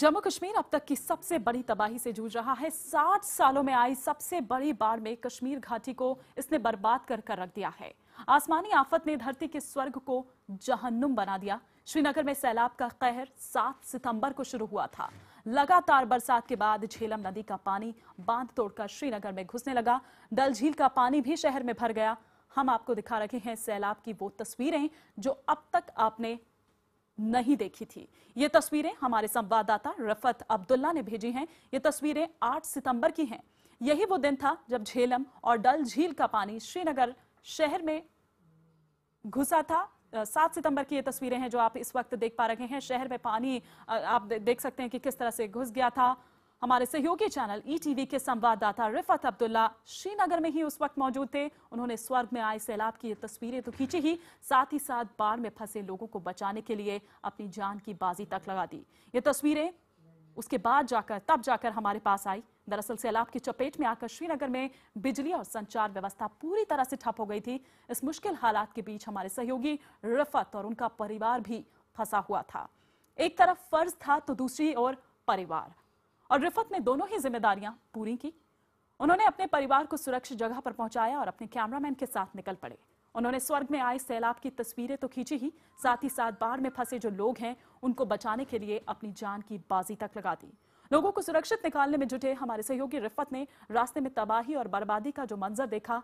जम्मू कश्मीर अब तक की सबसे बड़ी तबाही से जूझ रहा है। 60 सालों में आई सबसे बड़ी बाढ़ में कश्मीर घाटी को इसने बर्बाद कर कर रख दिया है। आसमानी आफत ने धरती के स्वर्ग को जहन्नुम बना दिया। श्रीनगर में सैलाब का कहर 7 सितंबर को शुरू हुआ था। लगातार बरसात के बाद झेलम नदी का पानी बांध तोड़कर श्रीनगर में घुसने लगा। डल झील का पानी भी शहर में भर गया। हम आपको दिखा रहे हैं सैलाब की वो तस्वीरें जो अब तक आपने नहीं देखी थी। ये तस्वीरें हमारे संवाददाता रिफत अब्दुल्ला ने भेजी हैं। ये तस्वीरें 8 सितंबर की हैं। यही वो दिन था जब झेलम और डल झील का पानी श्रीनगर शहर में घुसा था। 7 सितंबर की ये तस्वीरें हैं जो आप इस वक्त देख पा रहे हैं। शहर में पानी आप देख सकते हैं कि किस तरह से घुस गया था। हमारे सहयोगी चैनल ETV के संवाददाता रिफत अब्दुल्ला श्रीनगर में ही उस वक्त मौजूद थे। उन्होंने स्वर्ग में आए सैलाब की ये तस्वीरें तो खींची ही, साथ ही साथ बाढ़ में फंसे लोगों को बचाने के लिए अपनी जान की बाजी तक लगा दी। ये तस्वीरें उसके बाद तब जाकर हमारे पास आई। दरअसल सैलाब की चपेट में आकर श्रीनगर में बिजली और संचार व्यवस्था पूरी तरह से ठप हो गई थी। इस मुश्किल हालात के बीच हमारे सहयोगी रिफत और उनका परिवार भी फंसा हुआ था। एक तरफ फर्ज था तो दूसरी ओर परिवार, और रिफत ने दोनों ही जिम्मेदारियां पूरी की। उन्होंने अपने परिवार को सुरक्षित जगह पर पहुंचाया और अपने कैमरामैन के साथ निकल पड़े। उन्होंने स्वर्ग में आए सैलाब की तस्वीरें तो खींची ही, साथ ही साथ बाढ़ में फंसे जो लोग हैं उनको बचाने के लिए अपनी जान की बाजी तक लगा दी। लोगों को सुरक्षित निकालने में जुटे हमारे सहयोगी रिफत ने रास्ते में तबाही और बर्बादी का जो मंजर देखा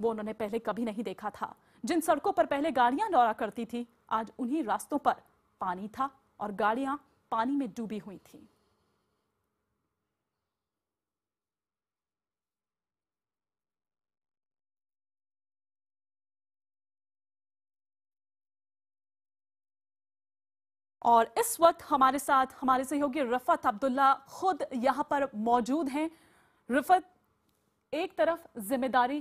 वो उन्होंने पहले कभी नहीं देखा था। जिन सड़कों पर पहले गाड़ियां दौड़ा करती थी, आज उन्हीं रास्तों पर पानी था और गाड़ियां पानी में डूबी हुई थी। और इस वक्त हमारे साथ हमारे सहयोगी रिफत अब्दुल्ला खुद यहाँ पर मौजूद हैं। रिफत, एक तरफ जिम्मेदारी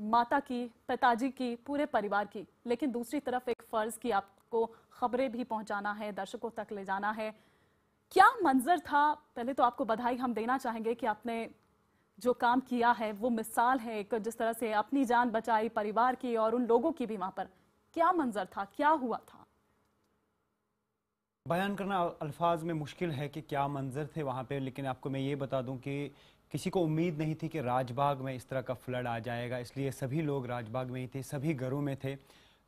माता की, पिताजी की, पूरे परिवार की, लेकिन दूसरी तरफ एक फर्ज की, आपको खबरें भी पहुँचाना है, दर्शकों तक ले जाना है। क्या मंजर था? पहले तो आपको बधाई हम देना चाहेंगे कि आपने जो काम किया है वो मिसाल है एक, जिस तरह से अपनी जान बचाई, परिवार की और उन लोगों की भी। वहाँ पर क्या मंजर था, क्या हुआ था? बयान करना अल्फाज में मुश्किल है कि क्या मंजर थे वहाँ पे, लेकिन आपको मैं ये बता दूँ कि किसी को उम्मीद नहीं थी कि राजबाग में इस तरह का फ्लड आ जाएगा। इसलिए सभी लोग राजबाग में ही थे, सभी घरों में थे।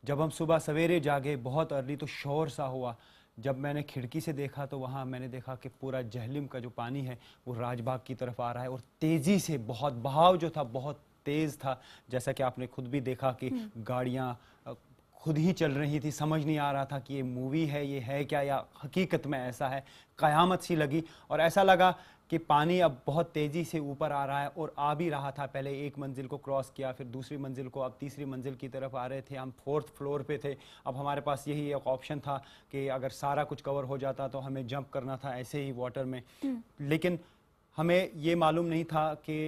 जब हम सुबह सवेरे जागे बहुत अर्ली तो शोर सा हुआ। जब मैंने खिड़की से देखा तो वहाँ मैंने देखा कि पूरा झेलम का जो पानी है वो राजबाग की तरफ आ रहा है, और तेज़ी से बहुत बहाव जो था बहुत तेज़ था। जैसा कि आपने खुद भी देखा कि गाड़ियाँ खुद ही चल रही थी, समझ नहीं आ रहा था कि ये मूवी है, ये है क्या, या हकीकत में ऐसा है। क़यामत सी लगी और ऐसा लगा कि पानी अब बहुत तेज़ी से ऊपर आ रहा है और आ भी रहा था। पहले एक मंजिल को क्रॉस किया, फिर दूसरी मंजिल को, अब तीसरी मंजिल की तरफ आ रहे थे। हम 4th फ्लोर पे थे। अब हमारे पास यही एक ऑप्शन था कि अगर सारा कुछ कवर हो जाता तो हमें जंप करना था ऐसे ही वाटर में, लेकिन हमें ये मालूम नहीं था कि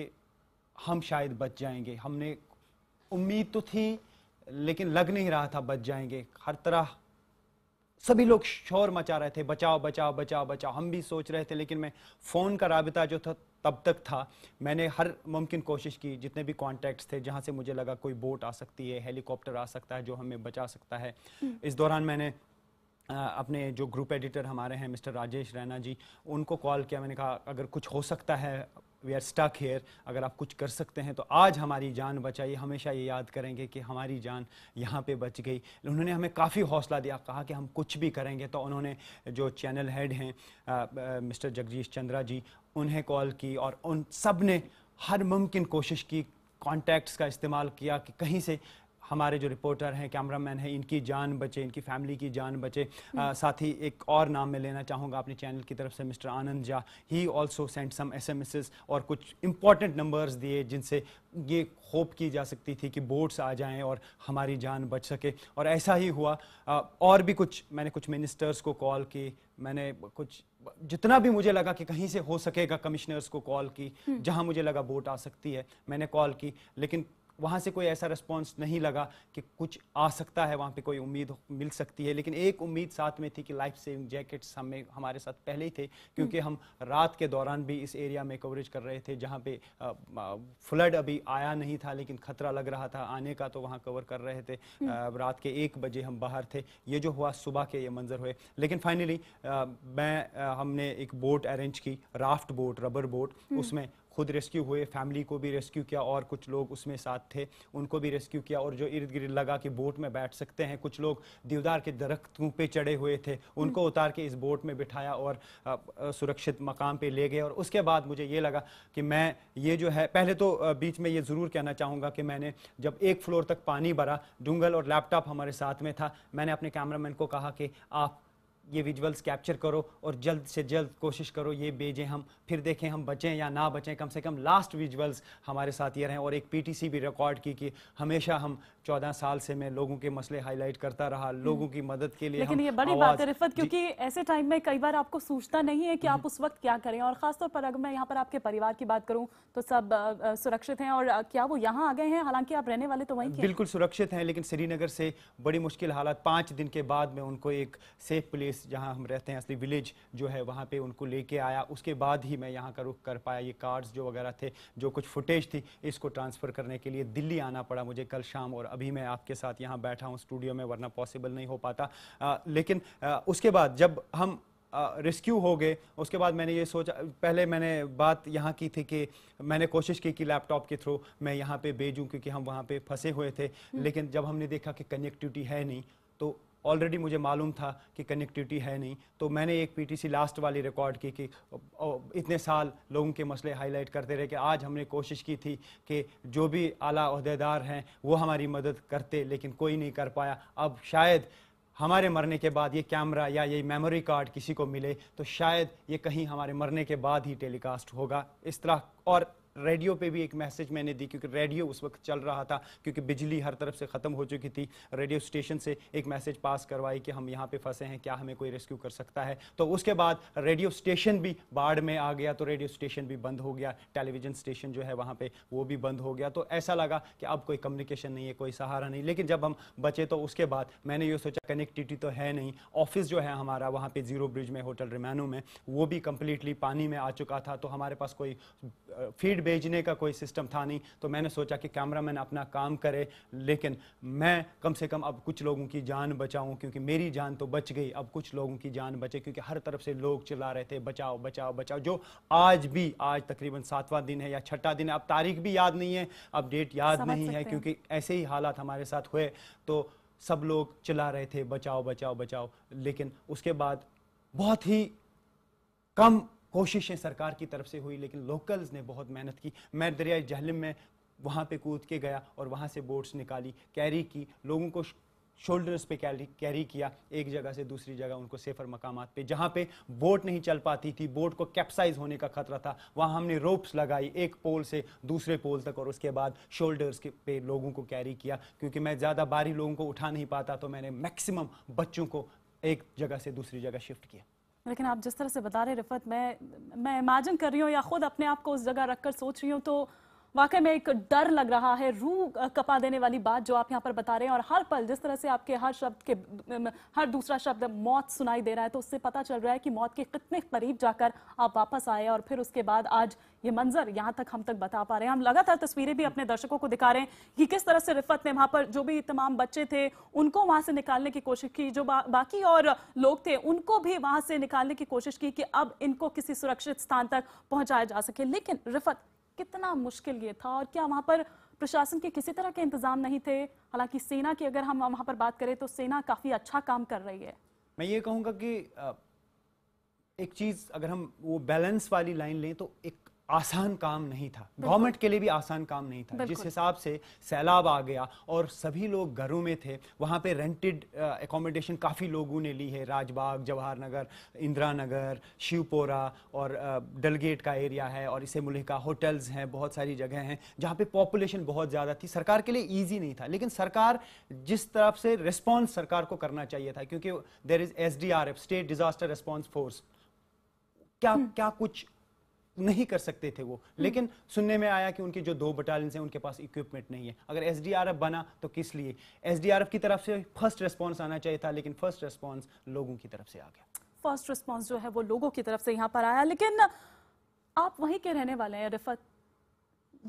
हम शायद बच जाएंगे। हमने उम्मीद तो थी लेकिन लग नहीं रहा था बच जाएंगे। हर तरह सभी लोग शोर मचा रहे थे, बचाओ बचाओ बचाओ बचाओ। हम भी सोच रहे थे, लेकिन मैं फ़ोन का राबिता जो था तब तक था। मैंने हर मुमकिन कोशिश की, जितने भी कॉन्टैक्ट्स थे, जहाँ से मुझे लगा कोई बोट आ सकती है, हेलीकॉप्टर आ सकता है जो हमें बचा सकता है। इस दौरान मैंने अपने जो ग्रुप एडिटर हमारे हैं मिस्टर राजेश रैना जी, उनको कॉल किया। मैंने कहा अगर कुछ हो सकता है, वी आर स्टक हेयर, अगर आप कुछ कर सकते हैं तो आज हमारी जान बचाइए, हमेशा ये याद करेंगे कि हमारी जान यहाँ पे बच गई। उन्होंने हमें काफ़ी हौसला दिया, कहा कि हम कुछ भी करेंगे। तो उन्होंने जो चैनल हेड हैं मिस्टर जगदीश चंद्रा जी, उन्हें कॉल की और उन सब ने हर मुमकिन कोशिश की, कॉन्टैक्ट्स का इस्तेमाल किया कि कहीं से हमारे जो रिपोर्टर हैं, कैमरामैन हैं, इनकी जान बचे, इनकी फैमिली की जान बचे। साथ ही एक और नाम मैं लेना चाहूँगा अपने चैनल की तरफ से, mister Anand Jha. He also sent some SMS और कुछ इंपॉर्टेंट नंबर्स दिए जिनसे ये होप की जा सकती थी कि बोट्स आ जाएं और हमारी जान बच सके, और ऐसा ही हुआ। और भी कुछ, मैंने कुछ मिनिस्टर्स को कॉल की, मैंने कुछ जितना भी मुझे लगा कि कहीं से हो सकेगा, कमिश्नर्स को कॉल की, जहाँ मुझे लगा बोट आ सकती है मैंने कॉल की, लेकिन वहाँ से कोई ऐसा रिस्पॉन्स नहीं लगा कि कुछ आ सकता है, वहाँ पे कोई उम्मीद मिल सकती है। लेकिन एक उम्मीद साथ में थी कि लाइफ सेविंग जैकेट्स हमें हमारे साथ पहले ही थे, क्योंकि हम रात के दौरान भी इस एरिया में कवरेज कर रहे थे जहाँ पे फ्लड अभी आया नहीं था लेकिन खतरा लग रहा था आने का, तो वहाँ कवर कर रहे थे। रात के 1 बजे हम बाहर थे, ये जो हुआ सुबह के ये मंजर हुए। लेकिन फाइनली हमने एक बोट अरेंज की, राफ्ट बोट, रबर बोट, उसमें खुद रेस्क्यू हुए, फैमिली को भी रेस्क्यू किया और कुछ लोग उसमें साथ थे उनको भी रेस्क्यू किया। और जो इर्द गिर्द लगा कि बोट में बैठ सकते हैं, कुछ लोग देवदार के दरख्तों पे चढ़े हुए थे, उनको उतार के इस बोट में बिठाया और सुरक्षित मकाम पे ले गए। और उसके बाद मुझे ये लगा कि मैं ये जो है, पहले तो बीच में ये ज़रूर कहना चाहूँगा कि मैंने जब 1 फ्लोर तक पानी भरा, जंगल और लैपटॉप हमारे साथ में था, मैंने अपने कैमरामैन को कहा कि आप ये विजुअल्स कैप्चर करो और जल्द से जल्द कोशिश करो ये भेजें हम, फिर देखें हम बचें या ना बचें, कम से कम लास्ट विजुअल्स हमारे साथ ये रहें। और एक पीटीसी भी रिकॉर्ड की कि हमेशा हम 14 साल से मैं लोगों के मसले हाईलाइट करता रहा, लोगों की मदद के लिए। लेकिन ये बड़ी बात है रिफत, क्योंकि ऐसे टाइम में कई बार आपको सूझता नहीं है कि आप उस वक्त क्या करें, और ख़ासतौर पर अगर मैं यहाँ पर आपके परिवार की बात करूँ तो सब सुरक्षित हैं, और क्या वो यहाँ आ गए हैं? हालांकि आप रहने वाले तो वहीं के, बिल्कुल सुरक्षित हैं, लेकिन श्रीनगर से बड़ी मुश्किल हालात। 5 दिन के बाद में उनको एक सेफ प्लेस जहां हम रहते हैं, असली विलेज जो है, वहां पे उनको लेके आया। उसके बाद ही मैं यहां का रुख कर पाया। ये कार्ड्स जो वगैरह थे, जो कुछ फुटेज थी, इसको ट्रांसफर करने के लिए दिल्ली आना पड़ा मुझे कल शाम, और अभी मैं आपके साथ यहां बैठा हूं स्टूडियो में, वरना पॉसिबल नहीं हो पाता। लेकिन उसके बाद जब हम रेस्क्यू हो गए, उसके बाद मैंने ये सोचा, पहले मैंने बात यहाँ की थी कि मैंने कोशिश की कि लैपटॉप के थ्रू मैं यहाँ पे भेजूँ क्योंकि हम वहाँ पे फंसे हुए थे। लेकिन जब हमने देखा कि कनेक्टिविटी है नहीं, तो ऑलरेडी मुझे मालूम था कि कनेक्टिविटी है नहीं, तो मैंने एक पीटीसी लास्ट वाली रिकॉर्ड की कि इतने साल लोगों के मसले हाईलाइट करते रहे कि आज हमने कोशिश की थी कि जो भी आला ओहदेदार हैं वो हमारी मदद करते, लेकिन कोई नहीं कर पाया। अब शायद हमारे मरने के बाद ये कैमरा या ये मेमोरी कार्ड किसी को मिले तो शायद ये कहीं हमारे मरने के बाद ही टेलीकास्ट होगा इस तरह। और रेडियो पे भी एक मैसेज मैंने दी, क्योंकि रेडियो उस वक्त चल रहा था, क्योंकि बिजली हर तरफ से ख़त्म हो चुकी थी। रेडियो स्टेशन से एक मैसेज पास करवाई कि हम यहाँ पे फंसे हैं, क्या हमें कोई रेस्क्यू कर सकता है। तो उसके बाद रेडियो स्टेशन भी बाढ़ में आ गया, तो रेडियो स्टेशन भी बंद हो गया, टेलीविज़न स्टेशन जो है वहाँ पर वो भी बंद हो गया। तो ऐसा लगा कि अब कोई कम्युनिकेशन नहीं है, कोई सहारा नहीं। लेकिन जब हम बचे तो उसके बाद मैंने ये सोचा कनेक्टिविटी तो है नहीं। ऑफिस जो है हमारा वहाँ पर ज़ीरो ब्रिज में, होटल रिमैनो में, वो भी कम्प्लीटली पानी में आ चुका था, तो हमारे पास कोई फीड भेजने का कोई सिस्टम था नहीं। तो मैंने सोचा कि कैमरामैन अपना काम करे, लेकिन मैं कम से कम अब कुछ लोगों की जान बचाऊं, क्योंकि मेरी जान तो बच गई, अब कुछ लोगों की जान बचे, क्योंकि हर तरफ से लोग चिल्ला रहे थे बचाओ बचाओ बचाओ। जो आज भी, आज तकरीबन 7वां दिन है या 6ठा दिन है, अब तारीख भी याद नहीं है, अब डेट याद नहीं है, क्योंकि ऐसे ही हालात हमारे साथ हुए। तो सब लोग चिल्ला रहे थे बचाओ बचाओ बचाओ, लेकिन उसके बाद बहुत ही कम कोशिशें सरकार की तरफ से हुई, लेकिन लोकल्स ने बहुत मेहनत की। मैं दरियाए झेलम में वहाँ पे कूद के गया और वहाँ से बोट्स निकाली, कैरी की, लोगों को शोल्डर्स पे कैरी किया, एक जगह से दूसरी जगह उनको सेफर मकामात पे। जहाँ पे बोट नहीं चल पाती थी, बोट को कैप्साइज होने का खतरा था, वहाँ हमने रोप्स लगाई एक पोल से दूसरे पोल तक, और उसके बाद शोल्डर्स के पे लोगों को कैरी किया। क्योंकि मैं ज़्यादा भारी लोगों को उठा नहीं पाता, तो मैंने मैक्सिमम बच्चों को एक जगह से दूसरी जगह शिफ्ट किया। लेकिन आप जिस तरह से बता रहे रिफत, मैं इमेजिन कर रही हूँ या ख़ुद अपने आप को उस जगह रखकर सोच रही हूँ, तो वाकई में एक डर लग रहा है, रूह कपा देने वाली बात जो आप यहाँ पर बता रहे हैं। और हर पल जिस तरह से आपके हर शब्द के, हर दूसरा शब्द मौत सुनाई दे रहा है, तो उससे पता चल रहा है कि मौत के कितने करीब जाकर आप वापस आए, और फिर उसके बाद आज ये मंजर यहाँ तक हम तक बता पा रहे हैं। हम लगातार तस्वीरें भी अपने दर्शकों को दिखा रहे हैं कि किस तरह से रिफत ने वहाँ पर जो भी तमाम बच्चे थे उनको वहाँ से निकालने की कोशिश की, जो बाकी और लोग थे उनको भी वहाँ से निकालने की कोशिश की कि अब इनको किसी सुरक्षित स्थान तक पहुँचाया जा सके। लेकिन रिफत, कितना मुश्किल ये था, और क्या वहाँ पर प्रशासन के किसी तरह के इंतजाम नहीं थे? हालांकि सेना की अगर हम वहाँ पर बात करें तो सेना काफ़ी अच्छा काम कर रही है। मैं ये कहूँगा कि एक चीज़, अगर हम वो बैलेंस वाली लाइन लें तो एक आसान काम नहीं था, गवर्नमेंट के लिए भी आसान काम नहीं था। जिस हिसाब से सैलाब आ गया और सभी लोग घरों में थे, वहाँ पे रेंटेड एकोमोडेशन काफ़ी लोगों ने ली है। राजबाग, जवाहर नगर, इंदिरा नगर, शिवपोरा और डलगेट का एरिया है, और इसे मुल्का होटल्स हैं, बहुत सारी जगह हैं जहाँ पे पॉपुलेशन बहुत ज़्यादा थी। सरकार के लिए ईजी नहीं था, लेकिन सरकार जिस तरफ से रिस्पॉन्स सरकार को करना चाहिए था, क्योंकि there is SDRF, state disaster response force, क्या कुछ नहीं कर सकते थे वो, लेकिन सुनने में आया कि उनके जो 2 बटालियन हैं उनके पास इक्विपमेंट नहीं है। अगर एसडीआरएफ बना तो किस लिए? एसडीआरएफ की तरफ से फर्स्ट रिस्पांस आना चाहिए था, लेकिन फर्स्ट रिस्पांस लोगों की तरफ से आ गया। फर्स्ट रिस्पांस जो है वो लोगों की तरफ से यहाँ पर आया। लेकिन आप वहीं के रहने वाले हैं रिफत,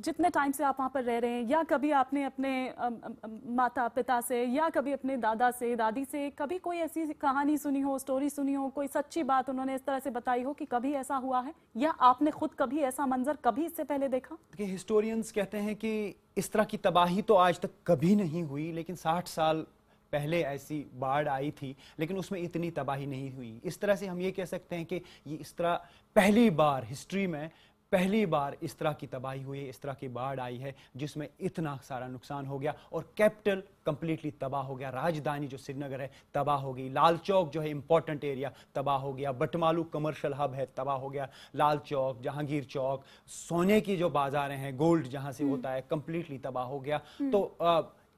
जितने टाइम से आप वहाँ पर रह रहे हैं, या कभी आपने अपने माता पिता से या कभी अपने दादा से दादी से कभी कोई ऐसी कहानी सुनी हो, स्टोरी सुनी हो, कोई सच्ची बात उन्होंने इस तरह से बताई हो कि कभी ऐसा हुआ है, या आपने खुद कभी ऐसा मंजर कभी इससे पहले देखा? देखिए, हिस्टोरियंस कहते हैं कि इस तरह की तबाही तो आज तक कभी नहीं हुई, लेकिन 60 साल पहले ऐसी बाढ़ आई थी, लेकिन उसमें इतनी तबाही नहीं हुई। इस तरह से हम ये कह सकते हैं कि ये इस तरह पहली बार हिस्ट्री में पहली बार इस तरह की तबाही हुई है, इस तरह की बाढ़ आई है जिसमें इतना सारा नुकसान हो गया और कैपिटल कंप्लीटली तबाह हो गया। राजधानी जो श्रीनगर है तबाह हो गई, लाल चौक जो है इंपॉर्टेंट एरिया तबाह हो गया, बटमालू कमर्शियल हब है तबाह हो गया, लाल चौक, जहांगीर चौक, सोने की जो बाजारें हैं, गोल्ड जहाँ से होता है, कंप्लीटली तबाह हो गया। तो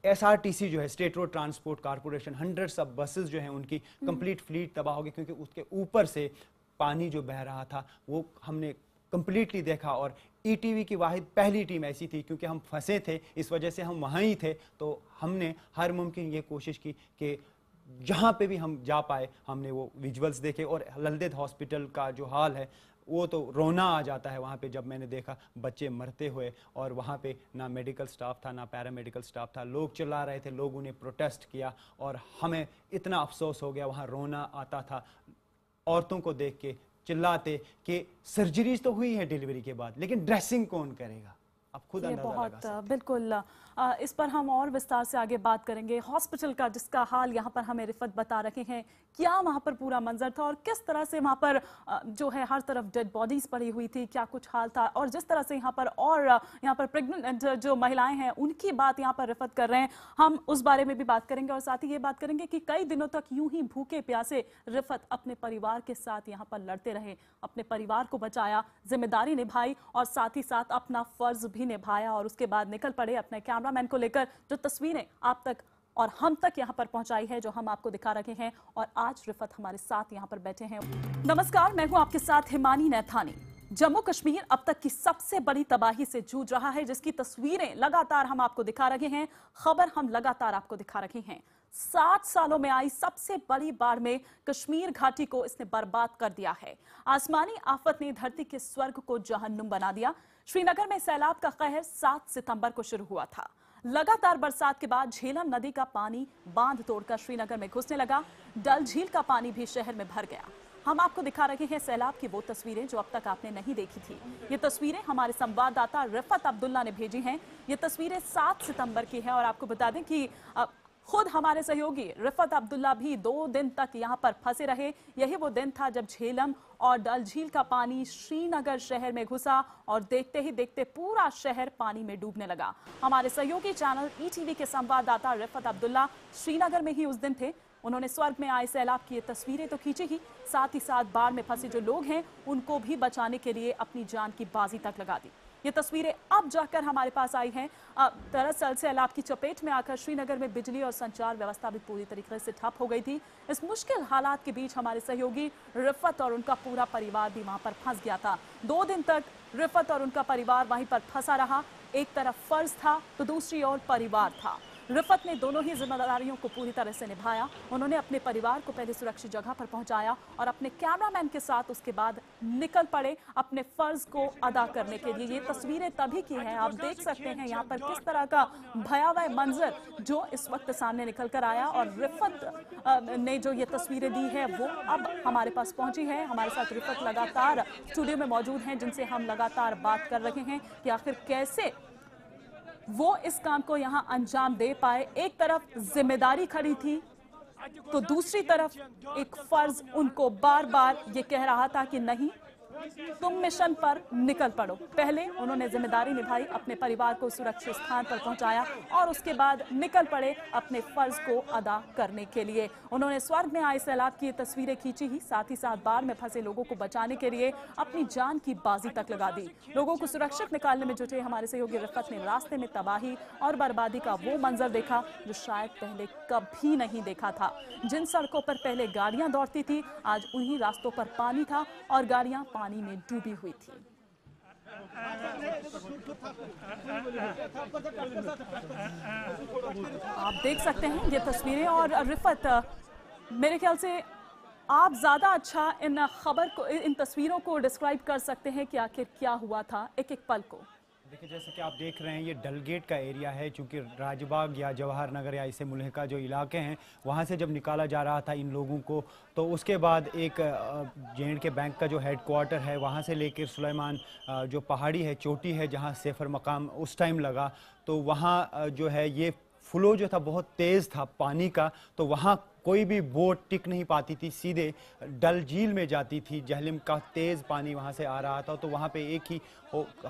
SRTC जो है स्टेट रोड ट्रांसपोर्ट कारपोरेशन, 100 सब बसेस जो हैं उनकी कंप्लीट फ्लीट तबाह हो गई, क्योंकि उसके ऊपर से पानी जो बह रहा था वो हमने कंप्लीटली देखा। और ETV की वाहिद पहली टीम ऐसी थी, क्योंकि हम फंसे थे इस वजह से हम वहाँ ही थे, तो हमने हर मुमकिन ये कोशिश की कि जहाँ पे भी हम जा पाए हमने वो विजुअल्स देखे। और लाल देड हॉस्पिटल का जो हाल है वो तो रोना आ जाता है, वहाँ पे जब मैंने देखा बच्चे मरते हुए, और वहाँ पे ना मेडिकल स्टाफ था ना पैरामेडिकल स्टाफ था, लोग चिल्ला रहे थे, लोगों ने प्रोटेस्ट किया और हमें इतना अफसोस हो गया, वहाँ रोना आता था। औरतों को देख के चिल्लाते कि सर्जरीज तो हुई है डिलीवरी के बाद, लेकिन ड्रेसिंग कौन करेगा? आप खुद अंदाजा लगा सकते हैं। बिल्कुल, इस पर हम और विस्तार से आगे बात करेंगे। हॉस्पिटल का जिसका हाल यहाँ पर हमें रिफत बता रहे हैं, क्या वहाँ पर पूरा मंजर था और किस तरह से वहाँ पर जो है हर तरफ डेड बॉडीज पड़ी हुई थी, क्या कुछ हाल था, और जिस तरह से यहाँ पर और यहाँ पर प्रेग्नेंट जो महिलाएं हैं उनकी बात यहाँ पर रिफत कर रहे हैं, हम उस बारे में भी बात करेंगे। और साथ ही ये बात करेंगे कि कई दिनों तक यूं ही भूखे प्यासे रिफत अपने परिवार के साथ यहाँ पर लड़ते रहे, अपने परिवार को बचाया, जिम्मेदारी निभाई और साथ ही साथ अपना फर्ज भी निभाया, और उसके बाद निकल पड़े अपने कैमरामैन को लेकर, जो तस्वीरें आप तक और हम तक यहाँ पर पहुंचाई है, जो हम आपको दिखा रहे हैं। और आज रिफत हमारे साथ यहाँ पर बैठे हैं। नमस्कार, मैं हूँ आपके साथ हिमानी नैथानी। जम्मू कश्मीर अब तक की सबसे बड़ी तबाही से जूझ रहा है, जिसकी तस्वीरें लगातार हम आपको दिखा रहे हैं, खबर हम लगातार आपको दिखा रहे हैं। 60 सालों में आई सबसे बड़ी बाढ़ में कश्मीर घाटी को इसने बर्बाद कर दिया है। आसमानी आफत ने धरती के स्वर्ग को जहन्नुम बना दिया। श्रीनगर में सैलाब का कहर 7 सितंबर को शुरू हुआ था। लगातार बरसात के बाद झेलम नदी का पानी बांध तोड़कर श्रीनगर में घुसने लगा। डल झील का पानी भी शहर में भर गया। हम आपको दिखा रहे हैं सैलाब की वो तस्वीरें जो अब तक आपने नहीं देखी थी। ये तस्वीरें हमारे संवाददाता रिफत अब्दुल्ला ने भेजी हैं। ये तस्वीरें 7 सितंबर की हैं और आपको बता दें कि खुद हमारे सहयोगी रिफत अब्दुल्ला भी 2 दिन तक यहां पर फंसे रहे। यही वो दिन था जब झेलम और डल झील का पानी श्रीनगर शहर में घुसा और देखते ही देखते पूरा शहर पानी में डूबने लगा। हमारे सहयोगी चैनल ETV के संवाददाता रिफत अब्दुल्ला श्रीनगर में ही उस दिन थे। उन्होंने स्वर्ग में आए सैलाब की ये तस्वीरें तो खींची ही, साथ ही साथ बाढ़ में फंसे जो लोग हैं उनको भी बचाने के लिए अपनी जान की बाजी तक लगा दी। ये तस्वीरें अब जाकर हमारे पास आई हैं। दरअसल सैलाब की चपेट में आकर श्रीनगर में बिजली और संचार व्यवस्था भी पूरी तरीके से ठप हो गई थी। इस मुश्किल हालात के बीच हमारे सहयोगी रिफत और उनका पूरा परिवार भी वहाँ पर फंस गया था। 2 दिन तक रिफत और उनका परिवार वहीं पर फंसा रहा। एक तरफ फर्ज था तो दूसरी ओर परिवार था। रिफत ने दोनों ही जिम्मेदारियों को पूरी तरह से निभाया। उन्होंने अपने परिवार को पहले सुरक्षित जगह पर पहुंचाया और अपने कैमरामैन के साथ उसके बाद निकल पड़े अपने फर्ज को अदा करने के लिए। ये तस्वीरें तभी की हैं, आप देख सकते हैं यहाँ पर किस तरह का भयावह मंजर जो इस वक्त सामने निकल कर आया। और रिफत ने जो ये तस्वीरें दी है वो अब हमारे पास पहुँची है। हमारे साथ रिफत लगातार स्टूडियो में मौजूद हैं, जिनसे हम लगातार बात कर रहे हैं कि आखिर कैसे वो इस काम को यहाँ अंजाम दे पाए। एक तरफ जिम्मेदारी खड़ी थी तो दूसरी तरफ एक फर्ज उनको बार बार ये कह रहा था कि नहीं, तुम मिशन पर निकल पड़ो। पहले उन्होंने जिम्मेदारी निभाई, अपने परिवार को सुरक्षित स्थान पर पहुंचाया और उसके बाद निकल पड़े अपने फर्ज को अदा करने के लिए। उन्होंने स्वर्ग में आए सैलाब की ये तस्वीरें खींची ही, साथ ही साथ बाढ़ में फंसे लोगों को बचाने के लिए अपनी जान की बाजी तक लगा दी। लोगों को सुरक्षित निकालने में जुटे हमारे सहयोगी रिफत ने रास्ते में तबाही और बर्बादी का वो मंजर देखा जो शायद पहले कभी नहीं देखा था। जिन सड़कों पर पहले गाड़ियाँ दौड़ती थी, आज उन्हीं रास्तों पर पानी था और गाड़ियाँ पानी में डूबी हुई थी। आप देख सकते हैं ये तस्वीरें। और रिफत, मेरे ख्याल से आप ज़्यादा अच्छा इन खबर को, इन तस्वीरों को डिस्क्राइब कर सकते हैं कि आखिर क्या हुआ था एक एक पल को। देखिए, जैसे कि आप देख रहे हैं ये डलगेट का एरिया है, चूँकि राजबाग या जवाहर नगर या इससे मुल्हिका जो इलाके हैं वहाँ से जब निकाला जा रहा था इन लोगों को, तो उसके बाद एक जे&के बैंक का जो हेड क्वार्टर है वहाँ से लेकर सुलेमान जो पहाड़ी है, चोटी है, जहाँ सेफर मकाम उस टाइम लगा, तो वहाँ जो है ये फ्लो जो था बहुत तेज़ था पानी का, तो वहाँ कोई भी बोट टिक नहीं पाती थी, सीधे डल झील में जाती थी। झेलम का तेज़ पानी वहाँ से आ रहा था, तो वहाँ पे एक ही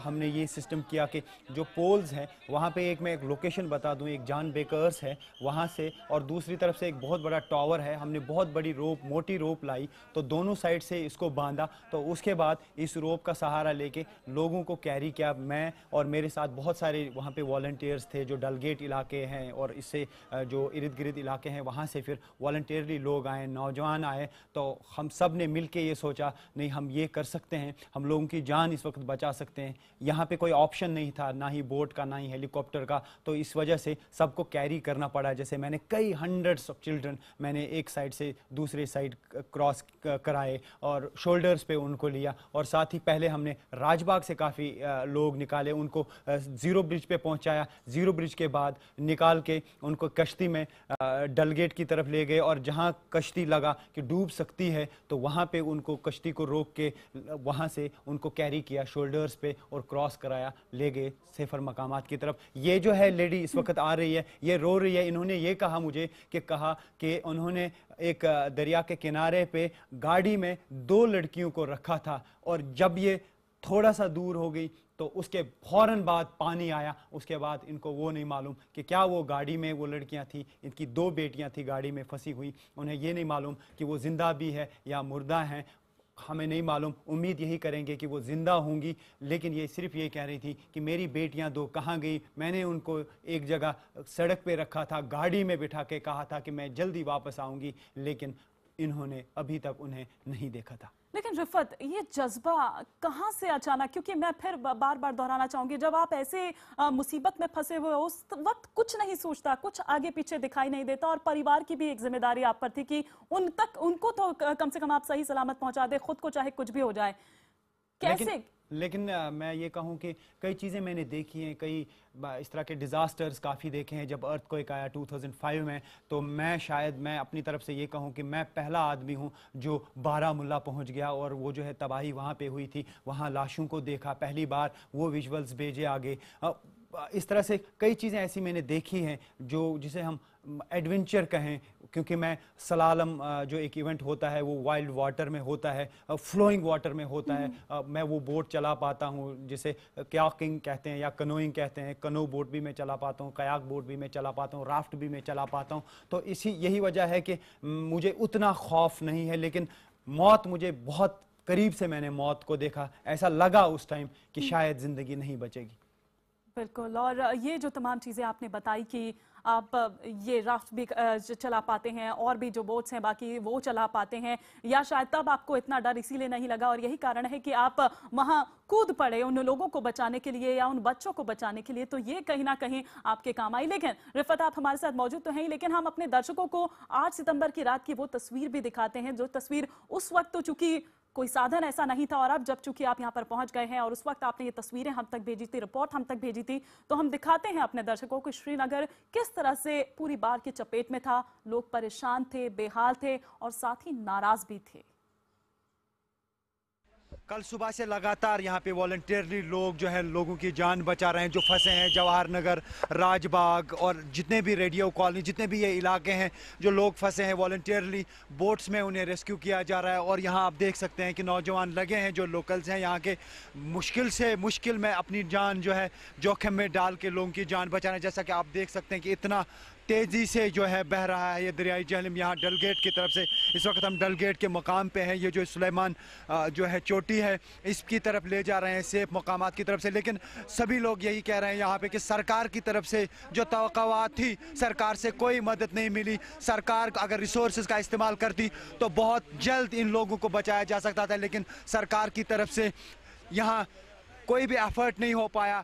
हमने ये सिस्टम किया कि जो पोल्स हैं वहाँ पे एक, मैं एक लोकेशन बता दूँ, एक जान बेकर्स है वहाँ से, और दूसरी तरफ से एक बहुत बड़ा टावर है, हमने बहुत बड़ी रोप, मोटी रोप लाई, तो दोनों साइड से इसको बांधा, तो उसके बाद इस रोप का सहारा लेके लोगों को कैरी किया। मैं और मेरे साथ बहुत सारे वहाँ पर वॉल्टियर्स थे जो डलगेट इलाके हैं और इससे जो इर्द गिर्द इलाके हैं वहाँ से फिर वॉलंटियरली लोग आए, नौजवान आए, तो हम सब ने मिल के ये सोचा नहीं हम ये कर सकते हैं, हम लोगों की जान इस वक्त बचा सकते हैं। यहाँ पे कोई ऑप्शन नहीं था, ना ही बोट का ना ही हेलीकॉप्टर का, तो इस वजह से सबको कैरी करना पड़ा। जैसे मैंने कई हंड्रेड्स ऑफ चिल्ड्रन मैंने एक साइड से दूसरे साइड क्रॉस कराए और शोल्डर्स पे उनको लिया, और साथ ही पहले हमने राजबाग से काफ़ी लोग निकाले, उनको ज़ीरो ब्रिज पे पहुँचाया, ज़ीरो ब्रिज के बाद निकाल के उनको कश्ती में डलगेट की तरफ ले गए, और जहां कश्ती लगा कि डूब सकती है तो वहां पे उनको कश्ती को रोक के वहां से उनको कैरी किया शोल्डर्स पे और क्रॉस कराया, ले गए सेफर मकामात की तरफ। ये जो है लेडी इस वक्त आ रही है, ये रो रही है। इन्होंने ये कहा मुझे कि उन्होंने एक दरिया के किनारे पे गाड़ी में दो लड़कियों को रखा था, और जब ये थोड़ा सा दूर हो गई तो उसके फौरन बाद पानी आया, उसके बाद इनको वो नहीं मालूम कि क्या वो गाड़ी में वो लड़कियां थी, इनकी दो बेटियां थी गाड़ी में फंसी हुई, उन्हें ये नहीं मालूम कि वो ज़िंदा भी है या मुर्दा हैं, हमें नहीं मालूम, उम्मीद यही करेंगे कि वो ज़िंदा होंगी। लेकिन ये सिर्फ ये कह रही थी कि मेरी बेटियां दो कहाँ गई, मैंने उनको एक जगह सड़क पर रखा था, गाड़ी में बिठा के कहा था कि मैं जल्दी वापस आऊँगी, लेकिन इन्होंने अभी तक उन्हें नहीं देखा था। लेकिन रिफत, ये जज्बा कहाँ से अचानक, क्योंकि मैं फिर बार बार दोहराना चाहूँगी, जब आप ऐसे मुसीबत में फंसे हुए हो उस वक्त कुछ नहीं सोचता, कुछ आगे पीछे दिखाई नहीं देता, और परिवार की भी एक जिम्मेदारी आप पर थी कि उन तक, उनको तो कम से कम आप सही सलामत पहुँचा दे, खुद को चाहे कुछ भी हो जाए। कैसे? लेकिन मैं ये कहूँ कि कई चीज़ें मैंने देखी हैं, कई इस तरह के डिज़ास्टर्स काफ़ी देखे हैं। जब अर्थक्वेक आया 2005 में, तो मैं अपनी तरफ से ये कहूँ कि मैं पहला आदमी हूँ जो बारामुल्ला पहुँच गया, और वो जो है तबाही वहाँ पे हुई थी, वहाँ लाशों को देखा पहली बार, वो विजुअल्स भेजे आगे। इस तरह से कई चीज़ें ऐसी मैंने देखी हैं जो, जिसे हम एडवेंचर कहें, क्योंकि मैं सलालम जो एक इवेंट होता है वो वाइल्ड वाटर में होता है, फ्लोइंग वाटर में होता है, मैं वो बोट चला पाता हूँ जिसे कयाकिंग कहते हैं या कनोइंग कहते हैं, कनो बोट भी मैं चला पाता हूँ, कयाक बोट भी मैं चला पाता हूँ, राफ्ट भी मैं चला पाता हूँ। तो यही वजह है कि मुझे उतना खौफ नहीं है, लेकिन मौत, मुझे बहुत करीब से मैंने मौत को देखा, ऐसा लगा उस टाइम कि शायद ज़िंदगी नहीं बचेगी। बिल्कुल, और ये जो तमाम चीज़ें आपने बताई कि आप ये राफ्ट भी चला पाते हैं और भी जो बोट्स हैं बाकी वो चला पाते हैं, या शायद तब आपको इतना डर इसीलिए नहीं लगा, और यही कारण है कि आप वहाँ कूद पड़े उन लोगों को बचाने के लिए या उन बच्चों को बचाने के लिए, तो ये कहीं ना कहीं आपके काम आई। लेकिन रिफत, आप हमारे साथ मौजूद तो हैं ही, लेकिन हम अपने दर्शकों को 8 सितंबर की रात की वो तस्वीर भी दिखाते हैं जो तस्वीर उस वक्त, तो चूँकि कोई साधन ऐसा नहीं था, और अब जब चूंकि आप यहाँ पर पहुँच गए हैं और उस वक्त आपने ये तस्वीरें हम तक भेजी थी, रिपोर्ट हम तक भेजी थी, तो हम दिखाते हैं अपने दर्शकों को श्रीनगर किस तरह से पूरी बाढ़ की चपेट में था। लोग परेशान थे, बेहाल थे, और साथ ही नाराज भी थे। कल सुबह से लगातार यहाँ पे वॉलंटियरली लोग जो हैं लोगों की जान बचा रहे हैं जो फंसे हैं जवाहर नगर, राजबाग और जितने भी रेडियो कॉलोनी, जितने भी ये इलाके हैं जो लोग फंसे हैं, वॉलंटियरली बोट्स में उन्हें रेस्क्यू किया जा रहा है। और यहाँ आप देख सकते हैं कि नौजवान लगे हैं जो लोकल्स हैं यहाँ के, मुश्किल से मुश्किल में अपनी जान जो है जोखिम में डाल के लोगों की जान बचा रहे हैं। जैसा कि आप देख सकते हैं कि इतना तेज़ी से जो है बह रहा है ये दरियाई झेलम यहाँ डलगेट की तरफ से। इस वक्त हम डलगेट के मकाम पे हैं, ये जो सुलेमान जो है चोटी है इसकी तरफ ले जा रहे हैं सेफ मकामात की तरफ से। लेकिन सभी लोग यही कह रहे हैं यहाँ पे कि सरकार की तरफ से जो तवक्कात थी सरकार से कोई मदद नहीं मिली। सरकार अगर रिसोर्स का इस्तेमाल करती तो बहुत जल्द इन लोगों को बचाया जा सकता था, लेकिन सरकार की तरफ से यहाँ कोई भी एफर्ट नहीं हो पाया।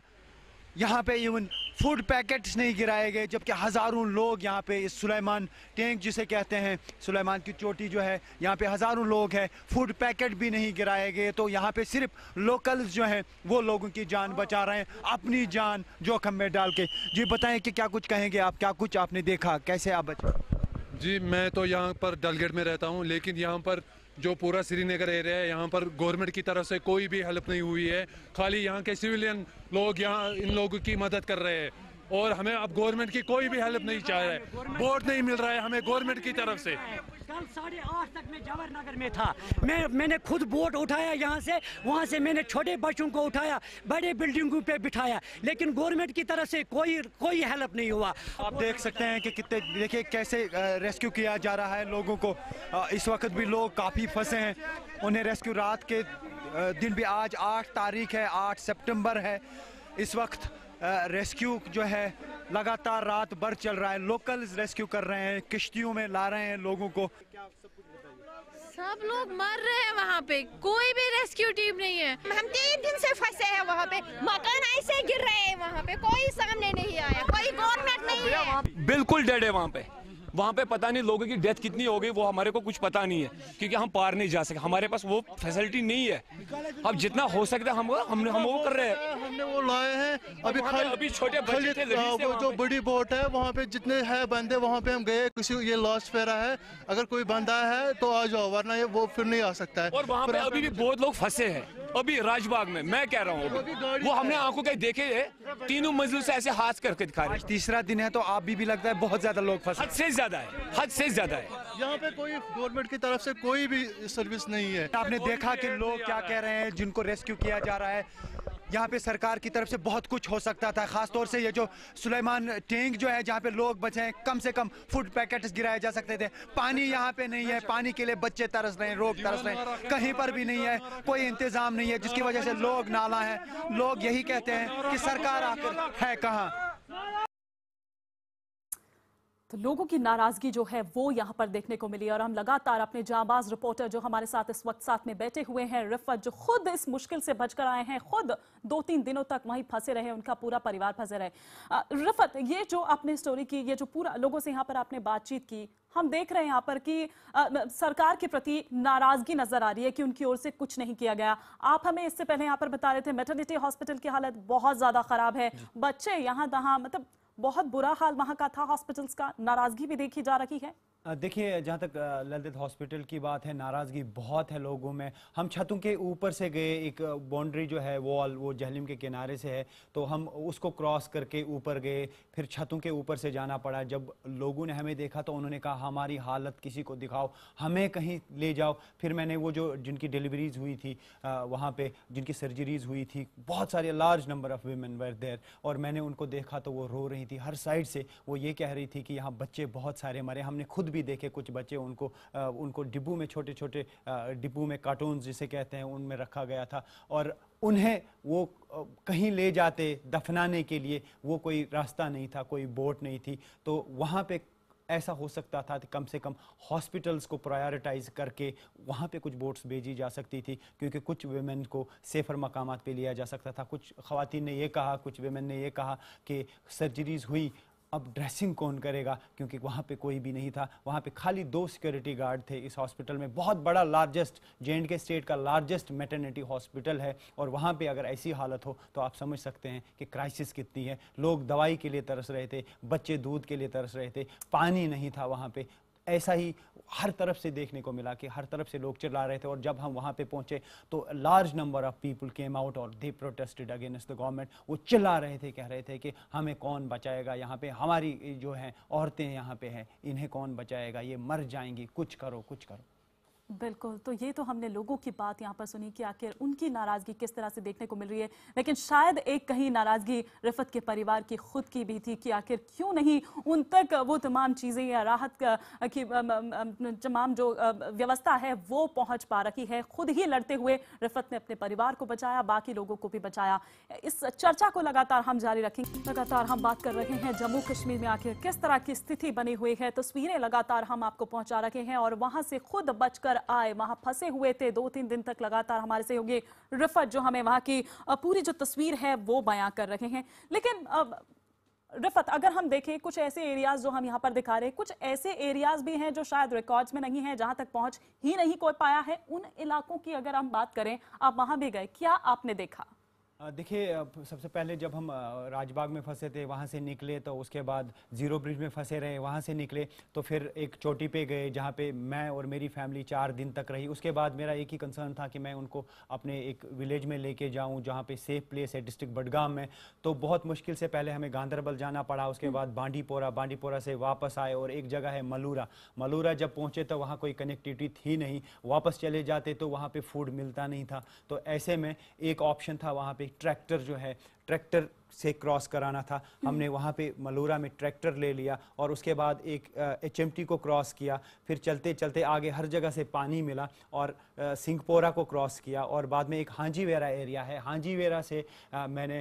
यहाँ पे इवन फूड पैकेट्स नहीं गिराए गए, जबकि हज़ारों लोग यहाँ पे इस सुलेमान टैंक जिसे कहते हैं, सुलेमान की चोटी जो है, यहाँ पे हज़ारों लोग हैं, फूड पैकेट भी नहीं गिराए गए। तो यहाँ पे सिर्फ लोकल्स जो हैं वो लोगों की जान बचा रहे हैं, अपनी जान जोखम में डाल के। जी बताएं कि क्या कुछ कहेंगे आप, क्या कुछ आपने देखा, कैसे आप बचे? जी मैं तो यहाँ पर डलगेट में रहता हूँ, लेकिन यहाँ पर जो पूरा श्रीनगर एरिया है, यहाँ पर गवर्नमेंट की तरफ से कोई भी हेल्प नहीं हुई है। खाली यहाँ के सिविलियन लोग यहाँ इन लोगों की मदद कर रहे हैं, और हमें अब गवर्नमेंट की कोई भी हेल्प नहीं चाह रहा है, वोट नहीं मिल रहा है हमें गवर्नमेंट की तरफ से। कल 8:30 तक मैं जवाहर नगर में था, मैंने खुद वोट उठाया यहाँ से, वहाँ से मैंने छोटे बच्चों को उठाया, बड़े बिल्डिंगों पे बिठाया, लेकिन गवर्नमेंट की तरफ से कोई हेल्प नहीं हुआ। आप देख सकते हैं कि कितने, देखिए कैसे रेस्क्यू किया जा रहा है लोगों को। इस वक्त भी लोग काफ़ी फंसे हैं, उन्हें रेस्क्यू रात के दिन भी, आज 8 तारीख है, 8 सितंबर है, इस वक्त रेस्क्यू जो है लगातार रात भर चल रहा है। लोकल्स रेस्क्यू कर रहे हैं, किश्तियों में ला रहे हैं लोगों को। सब लोग मर रहे हैं वहाँ पे, कोई भी रेस्क्यू टीम नहीं है। हम 3 दिन से फंसे हैं वहाँ पे, मकान ऐसे गिर रहे हैं, वहाँ पे कोई सामने नहीं आया, कोई गवर्नमेंट नहीं है। बिल्कुल डेड है वहाँ पे, वहाँ पे पता नहीं लोगों की डेथ कितनी हो गई, वो हमारे को कुछ पता नहीं है, क्योंकि हम पार नहीं जा सके, हमारे पास वो फैसिलिटी नहीं है। अब जितना हो सकता है हम वो कर रहे हैं, हमने वो लाए हैं। अभी छोटे बच्चे थे, जो बड़ी बोट है वहाँ पे जितने हैं बंदे, वहाँ पे हम गए, किसी ये लास्ट फेरा है, अगर कोई बंदा है तो आ जाओ, वरना वो फिर नहीं आ सकता है। और वहाँ पे अभी भी बहुत लोग फंसे हैं, अभी राजबाग में मैं कह रहा हूँ, वो हमने आंखों के देखे है, 3 मंजिल से ऐसे हाथ करके दिखा रहे। 3रा दिन है तो आप भी लगता है बहुत ज्यादा लोग फंसे, हद से ज्यादा है। यहाँ पे कोई गवर्नमेंट की तरफ से कोई भी सर्विस नहीं है। आपने देखा कि लोग क्या कह रहे हैं जिनको रेस्क्यू किया जा रहा है। यहाँ पे सरकार की तरफ से बहुत कुछ हो सकता था, खासतौर से ये जो सुलेमान टैंक जो है, जहाँ पे लोग बचे हैं, कम से कम फूड पैकेट्स गिराए जा सकते थे। पानी यहाँ पे नहीं है, पानी के लिए बच्चे तरस रहे हैं, लोग तरस रहे हैं, कहीं पर भी नहीं है, कोई इंतजाम नहीं है, जिसकी वजह से लोग नाला है। लोग यही कहते हैं कि सरकार आखिर है कहाँ। तो लोगों की नाराजगी जो है वो यहाँ पर देखने को मिली, और हम लगातार अपने जांबाज रिपोर्टर जो हमारे साथ इस वक्त साथ में बैठे हुए हैं, रिफत, जो खुद इस मुश्किल से बचकर आए हैं, खुद 2-3 दिनों तक वहीं फंसे रहे, उनका पूरा परिवार फंसे रहे। रिफत, ये जो आपने स्टोरी की, ये जो पूरा लोगों से यहाँ पर आपने बातचीत की, हम देख रहे हैं यहाँ पर कि सरकार के प्रति नाराजगी नजर आ रही है कि उनकी ओर से कुछ नहीं किया गया। आप हमें इससे पहले यहाँ पर बता रहे थे मैटरनिटी हॉस्पिटल की हालत बहुत ज्यादा खराब है, बच्चे यहाँ तहाँ, मतलब बहुत बुरा हाल वहाँ का था, हॉस्पिटल्स का नाराजगी भी देखी जा रही है। देखिए, जहाँ तक लाल देड हॉस्पिटल की बात है, नाराज़गी बहुत है लोगों में। हम छतों के ऊपर से गए, एक बाउंड्री जो है वॉल, वो झेलम के किनारे से है, तो हम उसको क्रॉस करके ऊपर गए, फिर छतों के ऊपर से जाना पड़ा। जब लोगों ने हमें देखा तो उन्होंने कहा हमारी हालत किसी को दिखाओ, हमें कहीं ले जाओ। फिर मैंने वो जो जिनकी डिलीवरीज हुई थी वहाँ पर, जिनकी सर्जरीज हुई थी, बहुत सारे large number of women were there, और मैंने उनको देखा तो वो रो रही थी हर साइड से। वो ये कह रही थी कि यहाँ बच्चे बहुत सारे मरे, हमने खुद भी देखे कुछ बच्चे, उनको डिब्बू में, छोटे छोटे डिब्बू में, कार्टून जिसे कहते हैं, उनमें रखा गया था, और उन्हें वो कहीं ले जाते दफनाने के लिए, वो कोई रास्ता नहीं था, कोई बोट नहीं थी। तो वहाँ पे ऐसा हो सकता था कि कम से कम हॉस्पिटल्स को प्रायोरिटाइज़ करके वहाँ पे कुछ बोट्स भेजी जा सकती थी, क्योंकि कुछ वेमेन को सेफ़र मकामात पे लिया जा सकता था। कुछ ख़वातीन ने ये कहा, कुछ वेमेन ने ये कहा कि सर्जरीज़ हुई, अब ड्रेसिंग कौन करेगा, क्योंकि वहाँ पे कोई भी नहीं था। वहाँ पे खाली 2 सिक्योरिटी गार्ड थे इस हॉस्पिटल में। बहुत बड़ा, लार्जेस्ट JK स्टेट का लार्जेस्ट मैटरनिटी हॉस्पिटल है, और वहाँ पे अगर ऐसी हालत हो तो आप समझ सकते हैं कि क्राइसिस कितनी है। लोग दवाई के लिए तरस रहे थे, बच्चे दूध के लिए तरस रहे थे, पानी नहीं था वहाँ पे। ऐसा ही हर तरफ से देखने को मिला कि हर तरफ से लोग चिल्ला रहे थे, और जब हम वहाँ पे पहुँचे तो large number of people came out और they protested against the government. वो चिल्ला रहे थे, कह रहे थे कि हमें कौन बचाएगा यहाँ पे, हमारी जो हैं औरतें यहाँ पे हैं, इन्हें कौन बचाएगा, ये मर जाएंगी, कुछ करो कुछ करो। बिल्कुल, तो ये तो हमने लोगों की बात यहाँ पर सुनी कि आखिर उनकी नाराज़गी किस तरह से देखने को मिल रही है, लेकिन शायद एक कहीं नाराज़गी रिफत के परिवार की खुद की भी थी कि आखिर क्यों नहीं उन तक वो तमाम चीज़ें या राहत की तमाम जो व्यवस्था है वो पहुँच पा रही है। खुद ही लड़ते हुए रिफत ने अपने परिवार को बचाया, बाकी लोगों को भी बचाया। इस चर्चा को लगातार हम जारी रखेंगे। लगातार हम बात कर रहे हैं जम्मू कश्मीर में आखिर किस तरह की स्थिति बनी हुई है, तस्वीरें लगातार हम आपको पहुँचा रहे हैं, और वहाँ से खुद बचकर होकर आए, वहां फंसे हुए थे 2-3 दिन तक। लगातार हमारे सहयोगी रिफत जो हमें वहां की पूरी जो तस्वीर है वो बयां कर रहे हैं। लेकिन रिफत, अगर हम देखें कुछ ऐसे एरियाज जो हम यहाँ पर दिखा रहे हैं, कुछ ऐसे एरियाज भी हैं जो शायद रिकॉर्ड्स में नहीं है, जहां तक पहुंच ही नहीं कोई पाया है। उन इलाकों की अगर हम बात करें, आप वहां भी गए, क्या आपने देखा? देखिए, सबसे पहले जब हम राजबाग में फंसे थे, वहाँ से निकले, तो उसके बाद ज़ीरो ब्रिज में फंसे रहे, वहाँ से निकले तो फिर एक चोटी पे गए जहाँ पे मैं और मेरी फैमिली 4 दिन तक रही। उसके बाद मेरा एक ही कंसर्न था कि मैं उनको अपने एक विलेज में लेके जाऊँ जहाँ पे सेफ प्लेस है, डिस्ट्रिक्ट बडगाम में। तो बहुत मुश्किल से पहले हमें गांधरबल जाना पड़ा, उसके बाद बांडीपोरा, बांडीपोरा से वापस आए, और एक जगह है मलूरा। मलूरा जब पहुँचे तो वहाँ कोई कनेक्टिविटी थी नहीं, वापस चले जाते तो वहाँ पर फूड मिलता नहीं था। तो ऐसे में एक ऑप्शन था वहाँ पे ट्रैक्टर जो है, ट्रैक्टर से क्रॉस कराना था। हमने वहाँ पे मलूरा में ट्रैक्टर ले लिया और उसके बाद एक HMT को क्रॉस किया, फिर चलते चलते आगे हर जगह से पानी मिला और सिंघपोरा को क्रॉस किया, और बाद में एक हांजीवेरा एरिया है, हांजीवेरा से मैंने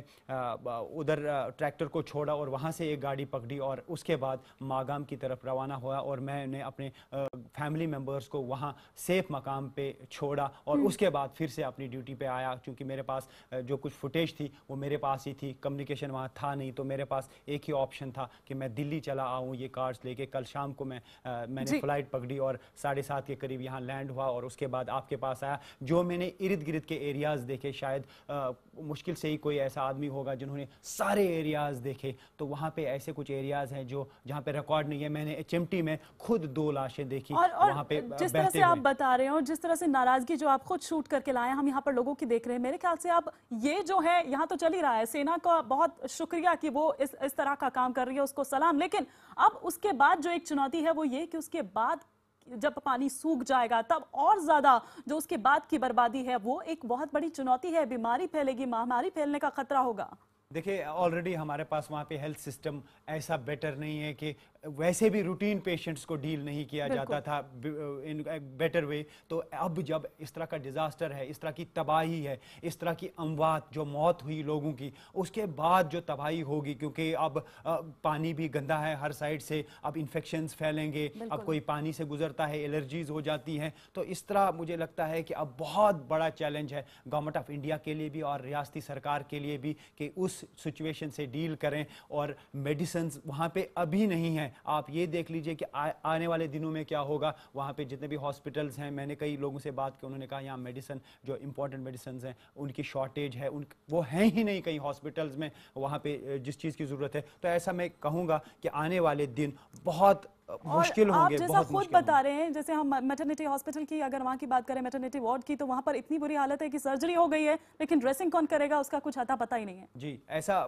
उधर ट्रैक्टर को छोड़ा और वहाँ से एक गाड़ी पकड़ी और उसके बाद मागाम की तरफ रवाना हुआ। और मैंने अपने फैमिली मेम्बर्स को वहाँ सेफ मकाम पर छोड़ा और उसके बाद फिर से अपनी ड्यूटी पर आया, क्योंकि मेरे पास जो कुछ फुटेज थी वो मेरे पास ही थी, कम्युनिकेशन वहाँ था नहीं। तो मेरे पास एक ही ऑप्शन था कि मैं दिल्ली चला आऊँ ये कार्ड्स लेके। कल शाम को मैंने फ्लाइट पकड़ी और 7:30 के करीब यहाँ लैंड हुआ और उसके बाद आपके पास आया। जो मैंने इर्द गिर्द के एरियाज देखे, शायद मुश्किल से ही कोई ऐसा आदमी होगा जिन्होंने सारे एरियाज देखे, तो वहाँ पे ऐसे कुछ एरियाज हैं जो जहाँ पे रिकॉर्ड नहीं है। मैंने HMT में खुद 2 लाशें देखी वहाँ पे। जिस तरह से आप बता रहे हो, जिस तरह से नाराजगी जो आप खुद शूट करके लाए, हम यहाँ पर लोगों की देख रहे हैं। मेरे ख्याल से आप ये जो है, यहाँ तो चल ही रहा है, सेना का बहुत शुक्रिया कि वो इस तरह का काम कर रही है, उसको सलाम। लेकिन अब उसके बाद जो एक चुनौती है वो ये कि उसके बाद जब पानी सूख जाएगा तब और ज्यादा जो उसके बाद की बर्बादी है वो एक बहुत बड़ी चुनौती है। बीमारी फैलेगी, महामारी फैलने का खतरा होगा। देखिए, ऑलरेडी हमारे पास वहाँ पे हेल्थ सिस्टम ऐसा बेटर नहीं है कि वैसे भी रूटीन पेशेंट्स को डील नहीं किया जाता था इन बेटर वे। तो अब जब इस तरह का डिजास्टर है, इस तरह की तबाही है, इस तरह की अमवात जो मौत हुई लोगों की, उसके बाद जो तबाही होगी, क्योंकि अब पानी भी गंदा है हर साइड से, अब इन्फेक्शंस फैलेंगे, अब कोई पानी से गुजरता है एलर्जीज हो जाती हैं। तो इस तरह मुझे लगता है कि अब बहुत बड़ा चैलेंज है गवर्नमेंट ऑफ इंडिया के लिए भी और रियासती सरकार के लिए भी कि उस सिचुएशन से डील करें। और मेडिसिन वहाँ पे अभी नहीं है। आप ये देख लीजिए कि आने वाले दिनों में क्या होगा। वहाँ पे जितने भी हॉस्पिटल्स हैं, मैंने कई लोगों से बात की, उन्होंने कहा यहाँ मेडिसिन जो इम्पोर्टेंट मेडिसिन हैं उनकी शॉर्टेज है, वो हैं ही नहीं कई हॉस्पिटल्स में वहाँ पे जिस चीज़ की ज़रूरत है। तो ऐसा मैं कहूँगा कि आने वाले दिन बहुत मुश्किल होंगे। आप जैसा खुद बता रहे हैं, जैसे हम मैटरनिटी हॉस्पिटल की अगर वहाँ की बात करें, मैटरनिटी वार्ड की, तो वहाँ पर इतनी बुरी हालत है कि सर्जरी हो गई है लेकिन ड्रेसिंग कौन करेगा उसका कुछ अता पता ही नहीं है। जी, ऐसा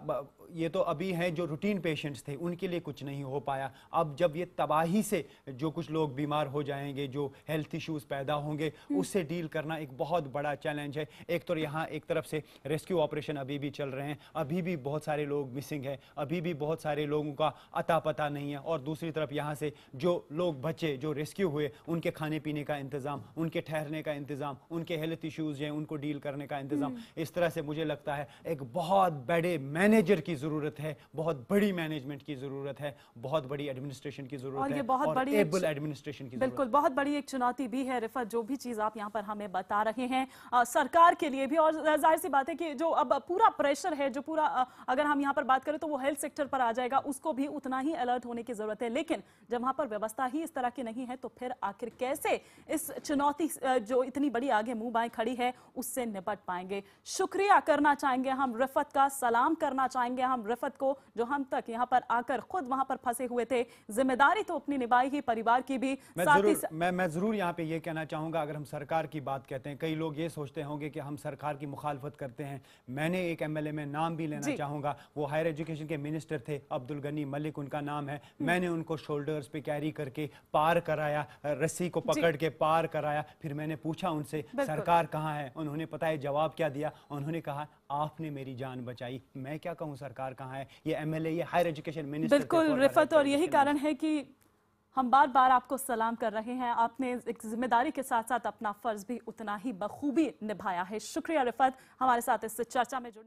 ये तो अभी है जो रूटीन पेशेंट्स थे उनके लिए कुछ नहीं हो पाया। अब जब ये तबाही से जो कुछ लोग बीमार हो जाएंगे, जो हेल्थ इशूज़ पैदा होंगे, उससे डील करना एक बहुत बड़ा चैलेंज है। एक तो यहाँ एक तरफ से रेस्क्यू ऑपरेशन अभी भी चल रहे हैं, अभी भी बहुत सारे लोग मिसिंग हैं, अभी भी बहुत सारे लोगों का अता पता नहीं है, और दूसरी तरफ यहाँ जो लोग बचे, जो रेस्क्यू हुए, उनके खाने पीने का इंतजाम, उनके ठहरने का इंतजाम, उनके हेल्थ इश्यूज हैं उनको डील करने का इंतजाम। इस तरह से मुझे लगता है एक बहुत बड़े मैनेजर की जरूरत है, बहुत बड़ी मैनेजमेंट की जरूरत है, बहुत बड़ी एडमिनिस्ट्रेशन की जरूरत है, बहुत बड़ी एबल एडमिनिस्ट्रेशन की। बिल्कुल, बहुत बड़ी एक चुनौती भी है रिफत, जो भी चीज आप यहाँ पर हमें बता रहे हैं सरकार के लिए भी। और जाहिर सी बात है कि जो अब पूरा प्रेशर है, जो पूरा अगर हम यहाँ पर बात करें तो वो हेल्थ सेक्टर पर आ जाएगा, उसको भी उतना ही अलर्ट होने की जरूरत है। लेकिन जब वहां पर व्यवस्था ही इस तरह की नहीं है तो फिर आखिर कैसे इस चुनौती जो इतनी बड़ी आगे मुंह बाएं खड़ी है उससे निपट पाएंगे। शुक्रिया करना चाहेंगे हम रिफत का, सलाम करना चाहेंगे हम रिफत को, जो हम तक यहाँ पर आकर खुद वहां पर फंसे हुए थे। जिम्मेदारी तो अपनी निभाई ही, परिवार की भी। मैं जरूर यहाँ पे ये कहना चाहूंगा, अगर हम सरकार की बात कहते हैं, कई लोग ये सोचते होंगे कि हम सरकार की मुखालफत करते हैं। मैंने एक MLA में नाम भी लेना चाहूंगा, वो हायर एजुकेशन के मिनिस्टर थे, अब्दुल गनी मलिक उनका नाम है। मैंने उनको शोल्डर्स पे कैरी करके पार कराया, रस्सी को पकड़ के पार कराया। फिर मैंने पूछा उनसे सरकार कहाँ है, उन्होंने पता है जवाब क्या दिया, उन्होंने कहा आपने मेरी जान बचाई। मैं क्या कहूँ सरकार कहाँ है, ये MLA, ये हायर एजुकेशन मिनिस्टर। बिल्कुल रिफत, और यही कारण है कि हम बार बार आपको सलाम कर रहे हैं। आपने एक जिम्मेदारी के साथ साथ अपना फर्ज भी उतना ही बखूबी निभाया है। शुक्रिया रिफत, हमारे साथ इस चर्चा में जुड़ने